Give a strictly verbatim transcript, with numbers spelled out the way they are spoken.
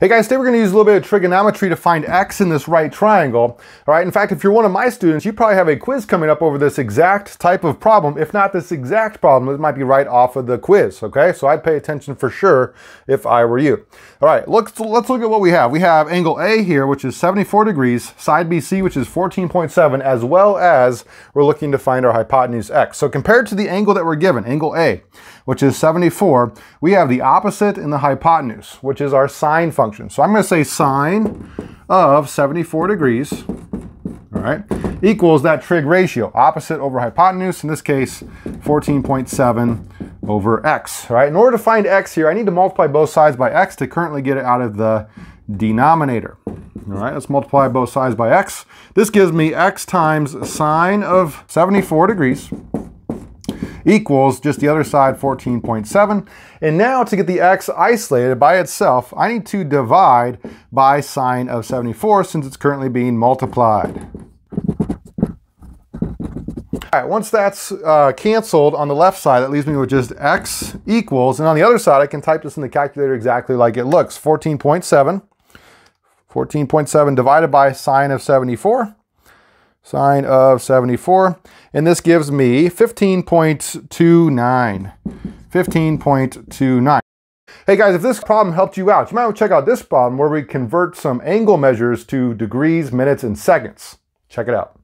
Hey guys, today we're gonna use a little bit of trigonometry to find x in this right triangle. All right, in fact, if you're one of my students, you probably have a quiz coming up over this exact type of problem. If not this exact problem, it might be right off of the quiz, okay? So I'd pay attention for sure if I were you. All right, let's, let's look at what we have. We have angle A here, which is seventy-four degrees, side B C, which is fourteen point seven, as well as we're looking to find our hypotenuse x. So compared to the angle that we're given, angle A, which is seventy-four, we have the opposite in the hypotenuse, which is our sine function. So I'm going to say sine of seventy-four degrees, all right, equals that trig ratio, opposite over hypotenuse, in this case, fourteen point seven over x, all right? In order to find x here, I need to multiply both sides by x to currently get it out of the denominator. All right, let's multiply both sides by x. This gives me x times sine of seventy-four degrees, equals just the other side, fourteen point seven. And now to get the x isolated by itself, I need to divide by sine of seventy-four since it's currently being multiplied. All right, once that's uh, canceled on the left side, that leaves me with just x equals, and on the other side, I can type this in the calculator exactly like it looks, fourteen point seven, fourteen point seven divided by sine of seventy-four. Sine of seventy-four, and this gives me fifteen point two nine, fifteen point two nine. Hey guys, if this problem helped you out, you might want to check out this problem where we convert some angle measures to degrees, minutes, and seconds. Check it out.